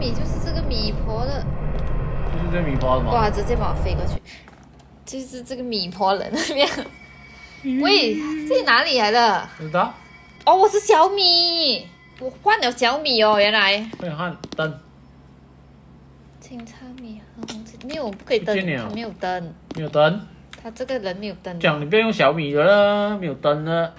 米就是这个米婆的，就是这米婆的吗？哇，直接把我飞过去，就是这个米婆人那边。喂，这哪里来的？不知道。哦，我是小米，我换了小米哦，原来。快点换灯。清仓米和红色没有，不可以灯，它没有灯。没有灯。他这个人没有灯。讲你不要用小米的了，没有灯了。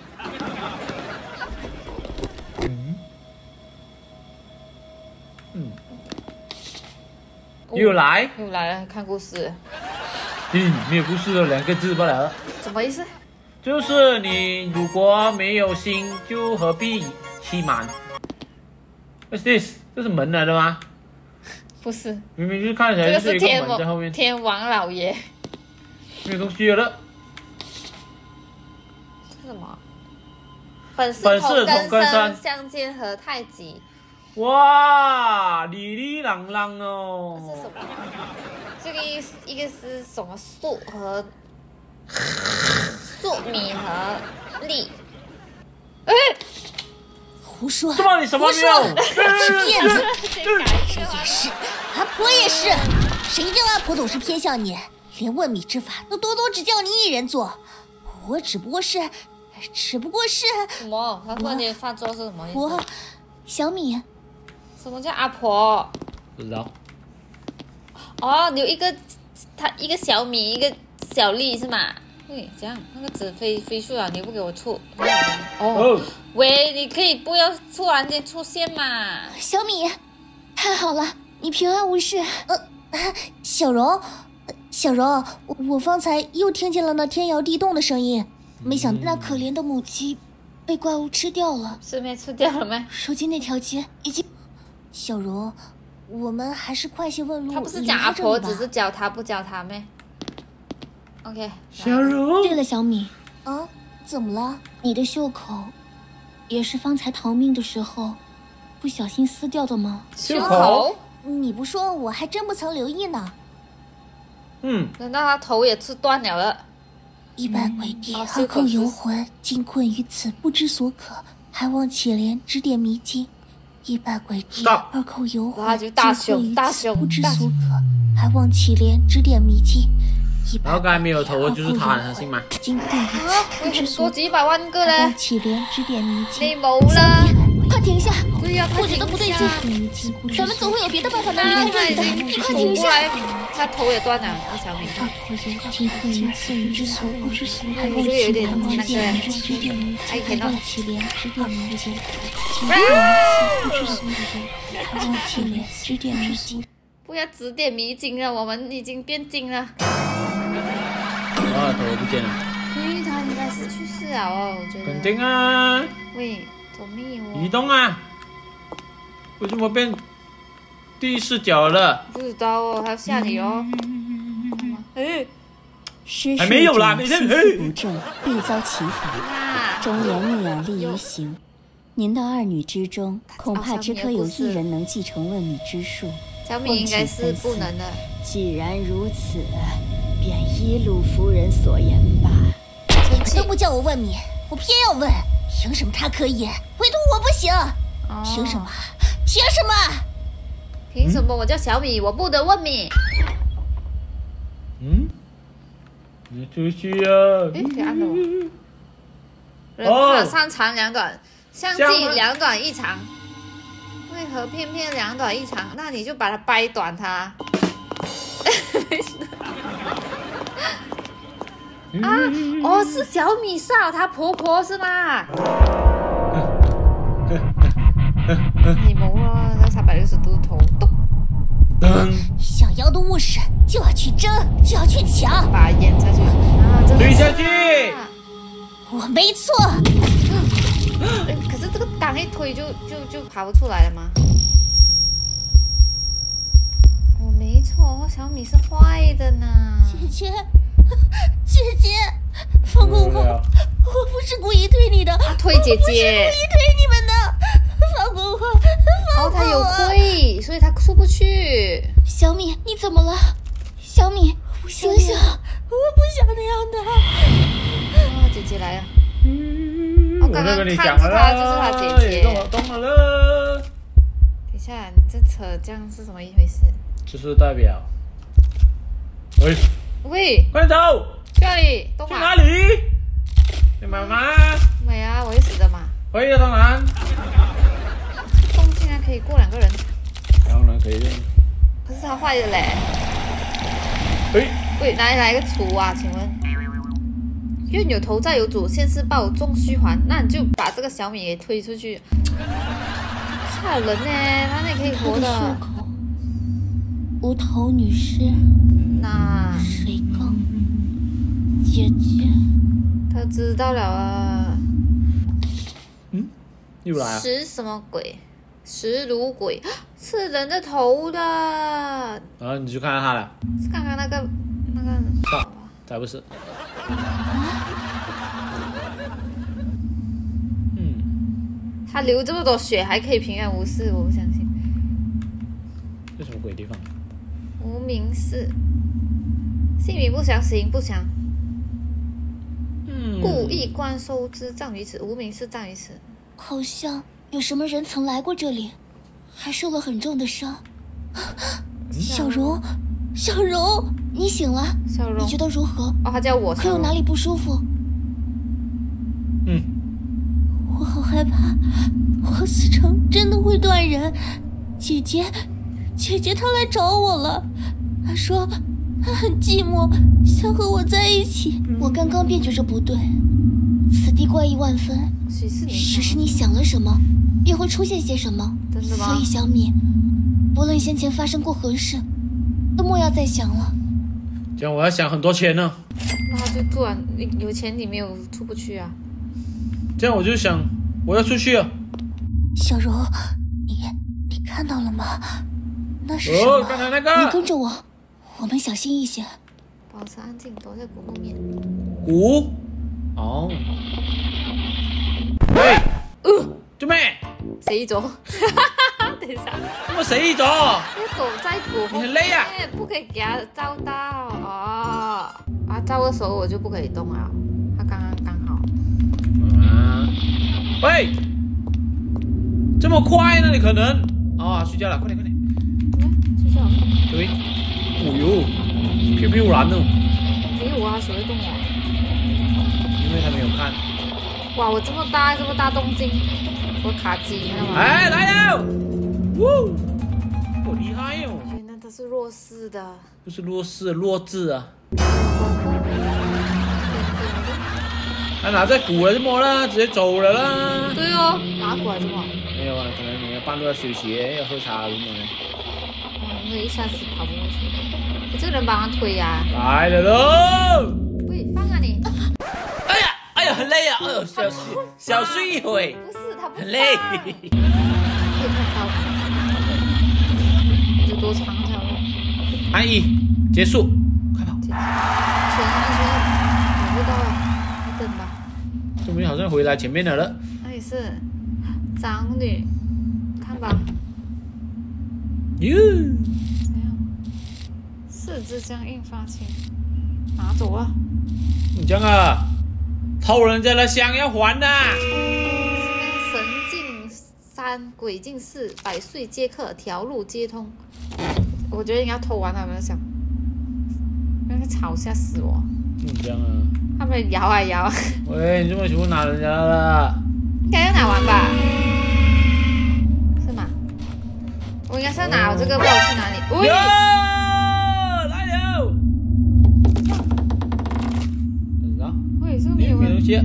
又来，又来了，看故事。嗯，没有故事了，两个字罢了。什么意思？就是你如果没有心，就何必欺瞒 ？What's this？ 这是门来的吗？不是，明明就看起来就是一个门在后面。天王老爷。没有东西了。是什么？粉饰同根生，相煎何太急。 哇，里里朗朗哦！这是什么？这个一个是什么粟和粟米和粒？哎，胡说！这帮你什么没有？是骗子！谁也是，阿婆也是。谁叫阿婆总是偏向你？连问米之法都多多只叫你一人做，我只不过是什么？他说你饭桌是什么意思？我小米。 什么叫阿婆？不知道。哦，有一个，他一个小米，一个小粒是吗？喂，这样那个纸飞出来，你不给我出。哦，喂，你可以不要突然间出现嘛？小米，太好了，你平安无事。小柔，我方才又听见了那天摇地动的声音，没想到那可怜的母鸡被怪物吃掉了。是被吃掉了吗？如今那条街已经。 小柔，我们还是快些问路。他不是讲阿婆，只是教他不教他妹。OK。小柔。对了，小米。啊？怎么了？你的袖口，也是方才逃命的时候，不小心撕掉的吗？袖口？你不说，我还真不曾留意呢。嗯。难道他头也吃断了了？一般鬼帝恨控游魂，禁困于此，不知所可，还望且怜指点迷津。 一百鬼帝，二寇游魂，惊魂于此，不知所可，还望祁连指点迷津。然后刚才没有头就是他了，信吗？惊魂于此，不知所可，还望祁连指点迷津。你冇啦，快停下！我觉得不对劲，咱们总会有别的办法能离开这里的。你快停下！他头也断了，我小米。惊魂于此，不知所可，还望祁连指点迷津。望祁连指点迷津。 不要指点迷津了，我们已经变精了。啊，头不见了。咦，他应该是去世了哦，我觉得。肯定啊。喂，怎么有？移动啊！为什么变第一视角了？不知道哦，还要吓你哦。哎，还没有啦，没事。思不正，必遭其罚。忠言逆耳利于行。 您的二女之中，恐怕只可有一人能继承问米之术。小米应该是不能的。既然如此，便依陆夫人所言吧。都不叫我问米，我偏要问。凭什么他可以，唯独我不行？哦、凭什么？凭什么？凭什么？我叫小米，我不能问米。嗯？你出去啊！哎，谁按的我？人可擅长两短。 相继两短一长，为何偏偏两短一长？那你就把它掰短它。啊，哦，是小米少她婆婆是吗？你冇啊，那360度头动。想要的物事就要去争，就要去抢。把眼下去，啊，对下去。我没错。 可是这个刚一推就爬不出来了吗？我没错，小米是坏的呢。姐姐，放过我！我不是故意推你的，推姐姐，我不是故意推你们的，放过我，放过我！哦，他有推，所以他出不去。小米，你怎么了？小米，醒醒！我不想那样的。啊，姐姐来了。嗯。 我刚刚看着他就是他姐姐。等一下，下，你这扯这样是什么一回事？就是代表。喂。喂。快走！去哪里？动去哪里？你买吗？买啊，我会死的嘛。可以啊，当然。动竟然可以过2个人。当然可以。可是它坏了嘞。喂。喂，哪里来个厨啊？请问？ 冤有头债有主，现世报终须还。那你就把这个小米给推出去，吓人呢、欸！他那可以活的。无头女尸。那谁更？姐姐。他知道了啊。嗯，又来了。食什么鬼？食如鬼，吃人的头的。然后你去看看他了。是看看那个。啊，才不是。 嗯，他流这么多血还可以平安无事，我不相信。这什么鬼地方？无名氏，姓名不详，死因不详。嗯，故意官收之，葬于此。无名氏葬于此。好像有什么人曾来过这里，还受了很重的伤。小荣。 小荣，你醒了？小荣，你觉得如何？哦，他叫我。可有哪里不舒服？嗯，我好害怕，黄思成真的会断人。姐姐她来找我了，她说她很寂寞，想和我在一起。我刚刚便觉着不对，此地怪异万分。只是你想了什么，便会出现些什么。真的吗？所以小米，不论先前发生过何事。 都莫要再想了，这样我要想很多钱呢。那就突然有钱，你没有出不去啊。这样我就想我要出去啊。小柔，你看到了吗？那是什么？哦，刚才那个。你跟着我，我们小心一些，保持安静，躲在鼓后面。鼓？哦。喂，准备。谁走？ 等一下，我死咗！要躲在鼓后面，不可以给他招到哦。啊，招的时候我就不可以动啊，他刚好。啊！喂，这么快呢？你可能啊、哦，睡觉了，快点！睡觉了。对，哦哟，飘飘然哦。没有啊，谁会动我？因为他没有看。哇，我这么大动静，我卡机，你知道吗？哎，来了！ 哦，好厉害哟！原来他是弱势的，不是弱势，弱智啊！他拿着鼓了，怎么啦？直接走了啦！对哦，拿鼓怎么？没有啊，可能你要半路要休息，要喝茶什么的。我一下子跑不过去，我这人帮他推呀！来了喽！喂，放下你！哎呀，很累啊！哎呦，小睡一会。不是他不很累。 多长条路？安逸，结束，快跑！全找不到了，你等吧。这边好像回来前面的了。那也是长女，看吧。哟，怎样？四肢僵硬发青，拿走啊！你这样啊，偷人家的香要还的。神进三，鬼进四，百岁皆克，条路皆通。 我觉得应该偷完他们的香，那个吵吓死我。你这样啊？他们摇啊摇啊。喂，你这么全部拿人家了？应该要拿完吧？是吗？我应该是要拿我这个，不知道去哪里。喂，来了！怎么了？喂，这个没有东西。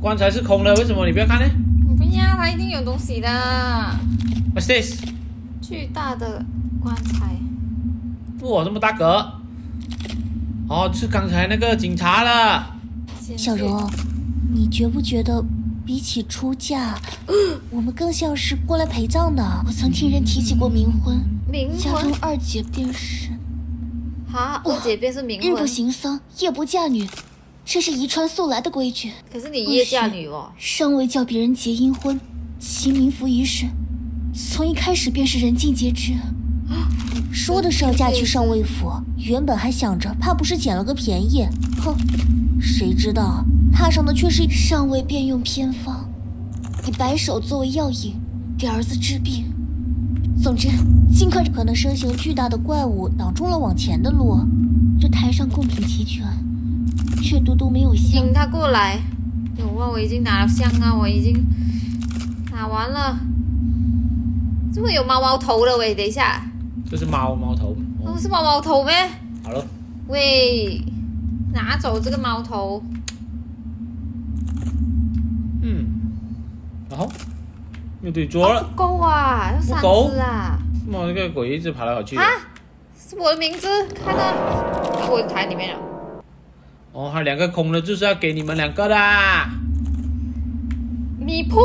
棺材是空的，为什么你不要看呢？我不要，它一定有东西的。What's this？ 巨大的。 棺材，哇，这么大个！哦，是刚才那个警察了。小荣，你觉不觉得比起出嫁，我们更像是过来陪葬的？我曾听人提起过冥婚，家中二姐便是。啊，二姐便是冥婚。日不行丧，夜不嫁女，这是遗传素来的规矩。可是你夜嫁女哦，尚未叫别人结阴婚，其冥福仪式，从一开始便是人尽皆知。 说的是要嫁去上尉府，原本还想着怕不是捡了个便宜，哼，谁知道踏上的却是上尉便用偏方，以白手作为药引，给儿子治病。总之，尽快可能身形巨大的怪物挡住了往前的路。这台上贡品齐全，却独独没有香。引他过来。有啊，我已经拿了香啊，我已经拿完了。怎么有猫猫头了？喂，等一下。这是猫头。哦，是猫猫头咩？好了。喂，拿走这个猫头。 然后又对捉了，不够啊，要三只啊！怎么那个鬼一直跑来跑去？啊，是我的名字，看到我的台里面了。哦，还有两个空的，就是要给你们两个的。米铺，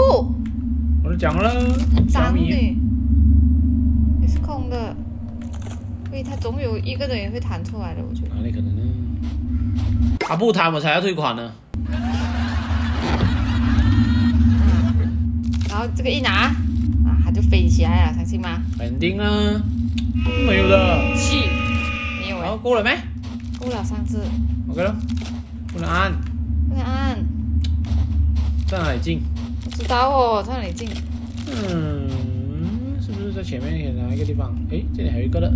我都讲了，小米也是空的，所以它总有一个人也会弹出来的，我觉得。哪里可能呢？他不弹我才要退款呢。 然后这个一拿，啊，它就飞起来了，相信吗？肯定啊，没有的。气，没有哎。好，够了没？够了，三只。OK 了，不能按。不能按。在哪里进？不知道哦，在哪里进？嗯，是不是在前面也拿一个地方？哎，这里还有一个的，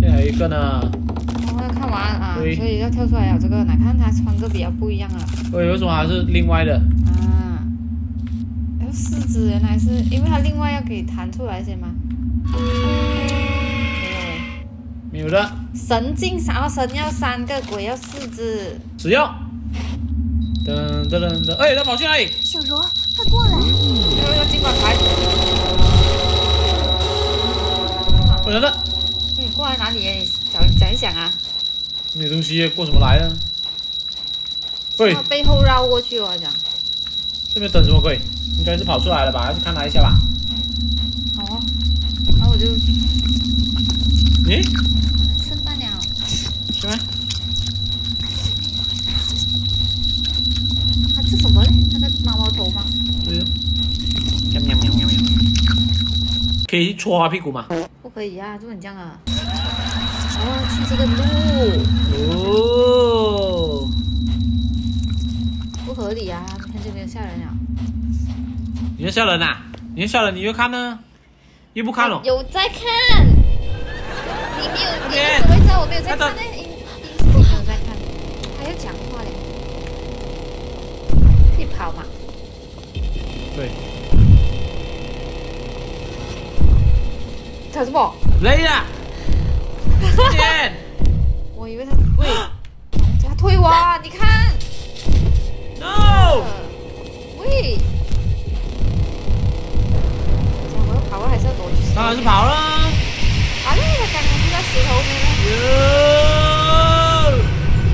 这里还有一个呢。我要看完啊，所以要跳出来了。这个哪看它穿着比较不一样啊。对，为什么还是另外的？啊。 四只原来是因为他另外要给弹出来先吗？没有的。神进三，哦，神要三个，鬼要四只。只要。噔噔噔噔，哎，他跑进来。小柔，快过来！要金管牌。过来了。你过来哪里？讲一讲啊。没东西，过什么来啊？喂。背后绕过去，我讲。这边等什么鬼？ 应该是跑出来了吧？去看他一下吧。哦，然后我就，咦？吃饭了？什么？它吃什么嘞？那个猫猫头吗？对呀。喵喵喵喵喵。可以戳它屁股吗？不可以啊，就很僵啊。哦，去这个路。哦。不合理啊！你看这边吓人啊。 你要吓人啊！你要吓人，你又看呢，又不看了。有在看，你没有，你怎么知道我没有在看呢？你没有在看，还要讲话嘞，可以跑嘛？对。搞什么？累了。我以为他喂，他推我，你看。No。喂。 当然是跑了。啊，那个刚刚就在石头边。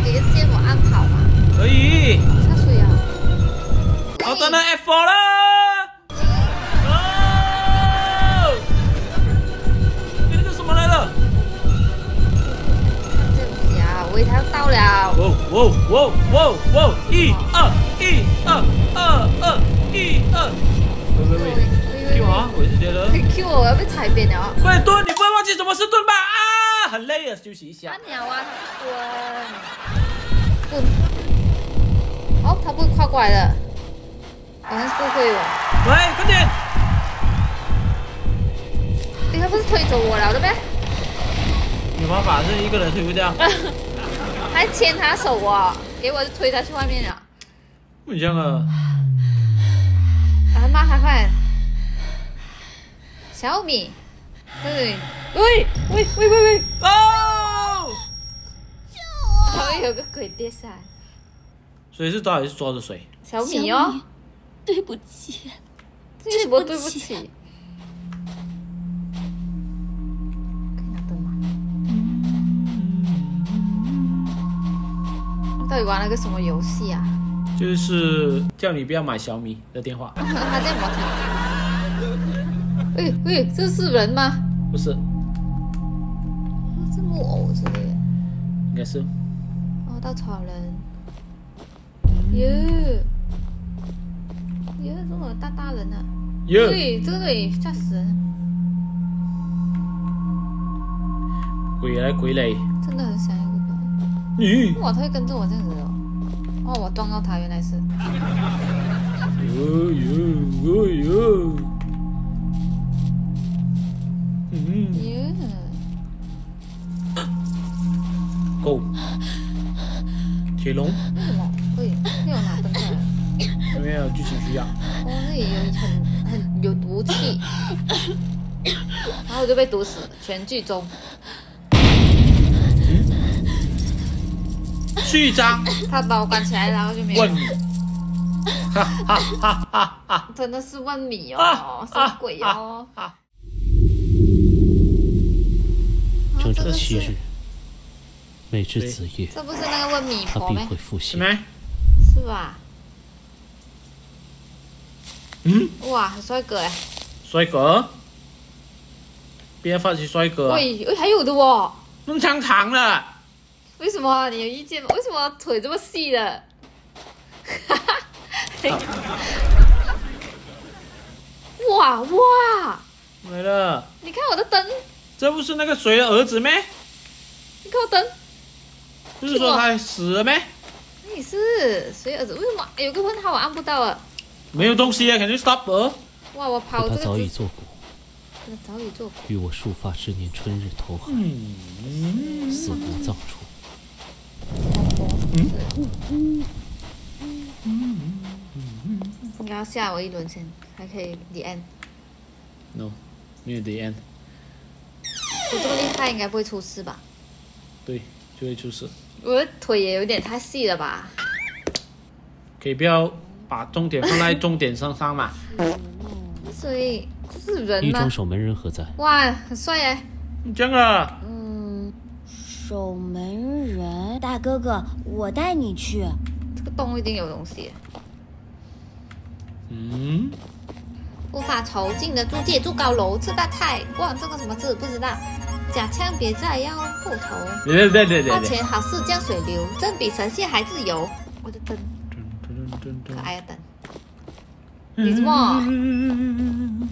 有。你见我按跑吗？可以。下水啊！我等到 F4 了。哦。那个什么来了？对不起啊，我以为他到了。喔！一二。喂。 Q 啊！我也是觉得。Q 我要被踩扁了。快蹲！你不会忘记什么是蹲吧？啊，很累啊，休息一下。他鸟啊，滚！哦，他不会跨过来了，好像是不会哦。喂，快点！你他不是推走我了的呗？有办法，是一个人推不掉。还牵他手啊！给我就推他去外面了。不一样啊！啊妈，快快！ 小米，对，喂，哦！救我！然后有个鬼跌下来，所以是到底是抓着谁？小米哦，对不起，对不起。到底玩了个什么游戏啊？就是叫你不要买小米的电话。他在模仿。 喂，这是人吗？不是，是木偶之类的，应该是。哦，稻草人。耶，这么大人啊！对，这个也吓死人。鬼来鬼来。真的很想一个鬼。哇，他会跟着我这样子哦。哦，我撞到他，原来是。You. Go. 铁笼。为什么会有拿灯牌？因为有剧情需要。哦，那也有很有毒气，然后我就被毒死，全剧终。序章。他把我关起来，然后就没有。问你。哈哈哈哈哈！真的是问你哦，什么鬼哦？整整7日。 每至子夜，这不是那个问米婆吗？是吧？嗯。哇，帅哥哎！帅哥，别发起帅哥。喂，还有的哦。弄长长了。为什么你有意见吗？为什么腿这么细的？哈哈。哇哇！来了。你看我的灯。这不是那个谁的儿子吗？你看我灯。 不是说他死了没？你是谁儿子？为什么有个问号我按不到啊？没有东西啊，肯定 stop 了。哇，我跑这个。他早已作古。他早已作古。与我束发之年春日投海，死无葬处。你要吓我一轮先，还可以 the end。No， 没有 the end。我这么厉害，应该不会出事吧？对，就会出事。 我的腿也有点太细了吧？可以不要把重点放在重点身上嘛？所以这是人吗？一双守门人何在？哇，很帅耶！你这个……嗯，守门人大哥哥，我带你去。这个洞一定有东西。嗯。无法囚禁的租界住高楼吃大菜，哇，这个什么字不知道。 假枪别再要后头，花钱好似江水流，真比神仙还自由。我的灯，可爱的灯，你什么？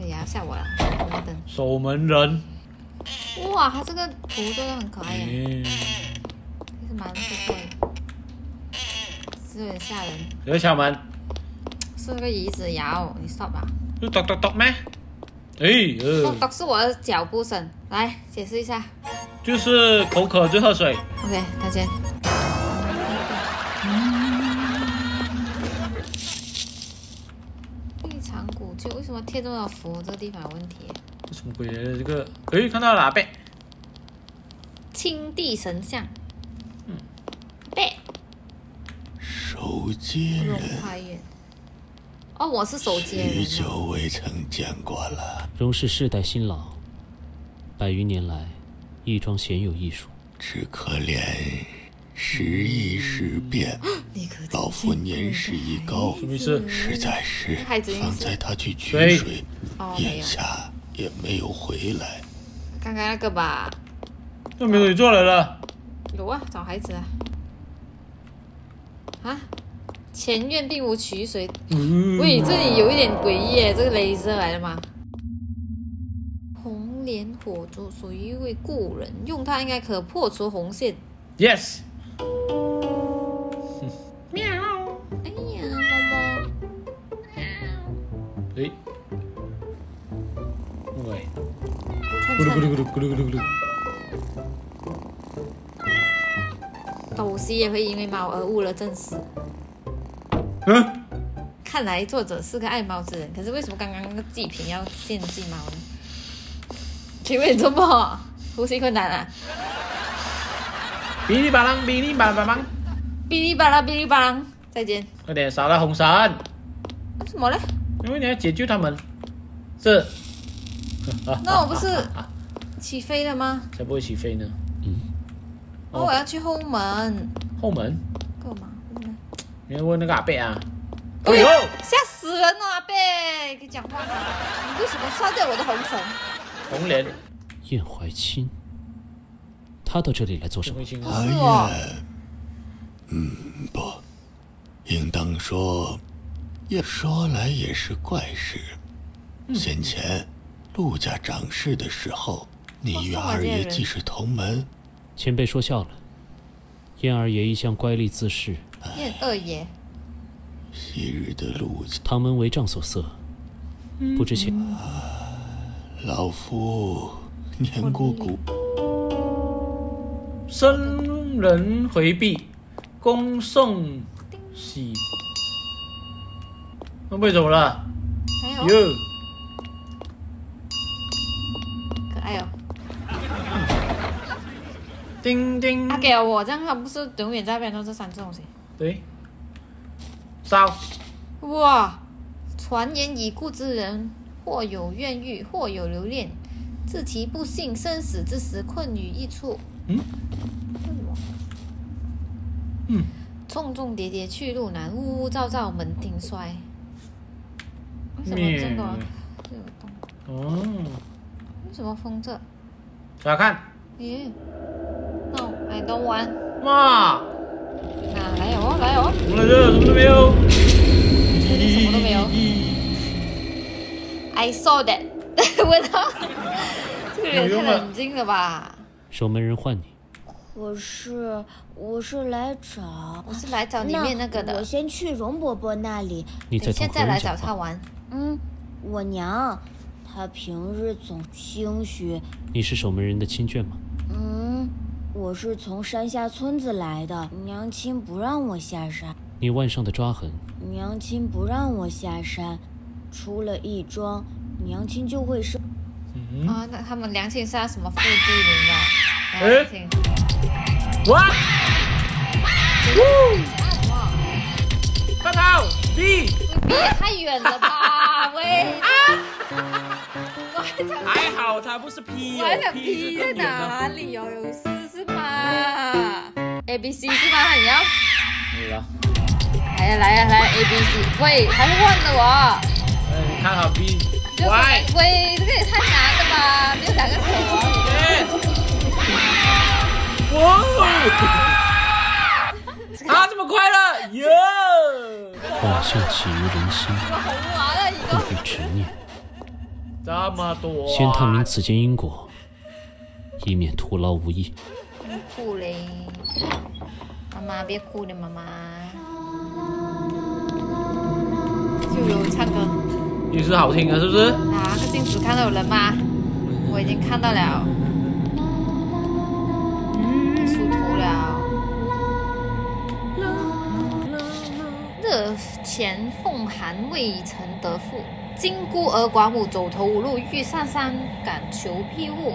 哎呀，吓我了！我的灯，守门人。哇，他这个图真的很可爱耶，其实蛮不错的，是有点吓人。有小门，是那个椅子摇，你 stop 吧。就咚咚咚咩？ 哎，咚咚是我的脚步声，来解释一下，就是口渴就喝水。OK， 再见。非常古旧，为什么贴这么符？这个地方有问题。这什么鬼？这个，哎，看到了贝，青帝神像。嗯，贝。守街人。 哦，我是守街人。许久未曾见过了。荣氏世代新老，100余年来，亦庄鲜有艺术。只可怜时易时变，老夫年事已高，实在是放在他去取水，眼下也没有回来。看看那个吧，这美女做来了。有啊，找孩子啊。啊？ 前院并无取水，喂，这里有一点诡异耶，这个雷射来了吗？红莲火烛属于一位故人，用它应该可破除红线。Yes。喵。哎呀，猫猫。哎。喂。咕噜咕噜咕噜咕噜咕噜咕噜。斗西也会因为猫而误了正事。 嗯，看来作者是个爱猫之人。可是为什么刚刚那个祭品要献祭猫呢？请问怎么呼吸困难啊？哔哩吧啷，哔哩吧啷，哔哩吧啷，哔哩吧啷。再见。快点杀了红神。为什么呢？因为你要解救他们。是。那我不是起飞了吗？才不会起飞呢。嗯。哦，我要去后门。后门。干嘛？ 你要问那个阿贝啊！哎呦，吓死人了！阿贝，跟你讲话吗？你为什么杀掉我的红绳？红莲，燕怀清，他到这里来做什么？不是我。嗯，不，应当说，说来也是怪事。先前陆家掌事的时候，你与二爷既是同门，前辈说笑了。燕二爷一向乖戾自恃。 燕二爷，昔日的路，唐门为丈所塞，不知前老夫年过古，僧人回避，恭送喜。那被怎么了？没有。可爱哦。叮叮。他给了我，这样他不是永远在边都是三这种东西。对。烧。哇！传言已故之人，或有怨欲，或有留恋，致其不幸，生死之时，困于一处。嗯。为什么？嗯。重重叠叠，去路难；呜呜造造，门庭衰。为什么这个有洞？哦。为什么封这？来看。咦 ？No, I don't want. 哇！啊，来哦，来哦。我来这，什么都没有。什么都没有。I saw that. 我操！这个人太冷静了吧？守门人换你。我是来找，我是来找里面那个的。我先去容伯伯那里，你现在来找他玩。嗯，我娘，她平日总心虚。你是守门人的亲眷吗？嗯，我是从山下村子来的，娘亲不让我下山。你腕上的抓痕？娘亲不让我下山，出了一桩，娘亲就会生。嗯啊，那他们娘亲是什么父地灵的？哎。哇！呜！快跑！你别太远了吧，喂！还好他不是 P， 我还想 P 在哪里哦？有事是吗 ？A B C 是吗？你要？你了。来呀来呀来 A B C， 喂，还是换了我。你看好 B。喂，这个也太难了吧？没有两个手。哇！啊，这么快了！哟！画像起于人心，不与执念。这么多。先探明此间因果，以免徒劳无益。哭嘞！妈妈别哭了，妈妈。又有唱歌。也是好听啊，是不是？哪个镜子看到有人吗？我已经看到了。热前奉寒未曾得复，今孤儿寡母走投无路，欲上山赶求庇护，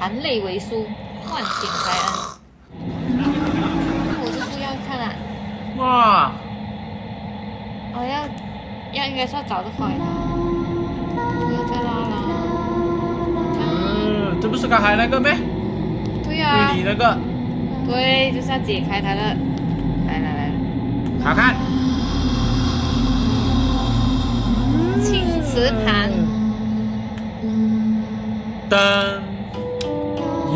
含泪为书，唤醒怀恩。我这书要看啊！哇！我要应该说早就好了，不要再拉了。这不是刚才那个呗？对呀。对你那个。对，就是要解开它的。来来来，好看。青瓷盘，噔，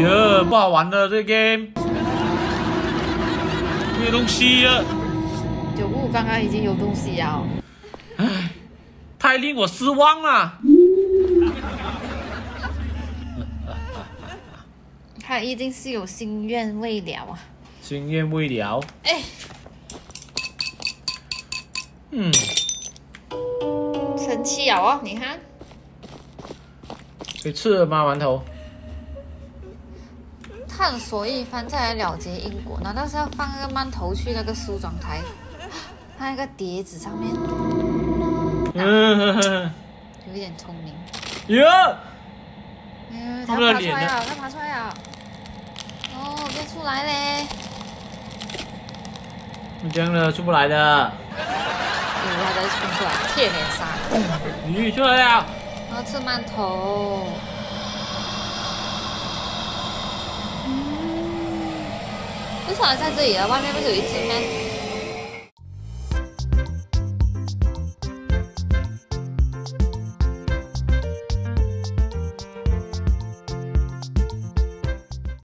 哟，不好玩的这 game， 没有东西了。九步刚刚已经有东西了，唉，太令我失望了。他一定是有心愿未了啊！心愿未了。哎，嗯。生气了哦，你看。可以吃了吗？馒头。探索一番，再来了结因果。难道是要放那个馒头去那个梳妆台，放一个碟子上面？嗯，有一点聪明。哟！哎，他爬出来了，他爬出来了。哦，变出来嘞。你这样的出不来的。他在冲出来，铁脸杀！鱼出来了，我要吃馒头。为啥在这里啊？外面不是有一只吗？